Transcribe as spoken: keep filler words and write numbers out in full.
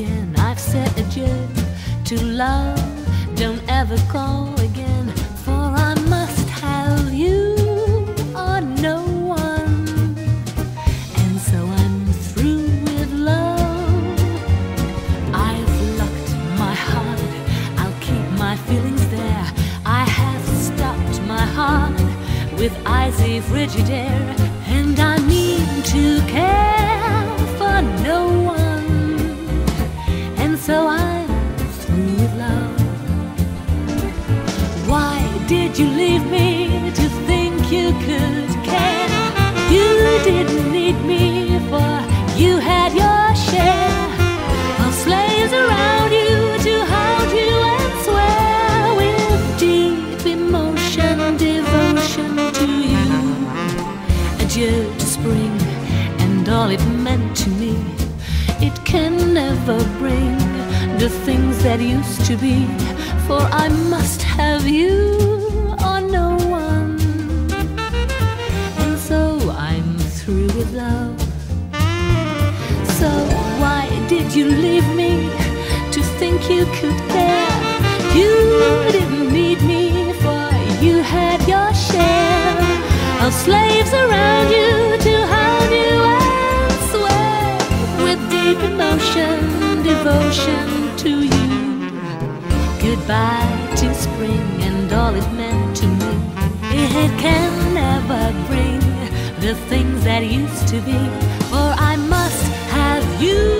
again. I've said adieu to love, don't ever call again, for I must have you or no one. And so I'm through with love. I've locked my heart, I'll keep my feelings there. I have stopped my heart with icy frigid air, and I need to care for no one. And so I'm through with love. Why did you leave me to think you could care? You didn't need me, for you had your share of slaves around you to hold you and swear with deep emotion, devotion to you. Adieu to spring and all it meant to me. It can never bring the things that used to be, for I must have you or no one. And so I'm through with love. So why did you leave me to think you could care? You didn't need me, for you had your share of slaves around you to hold you and swear with deep emotion, devotion to you. Goodbye to spring and all it meant to me. It can never bring the things that used to be, for I must have you.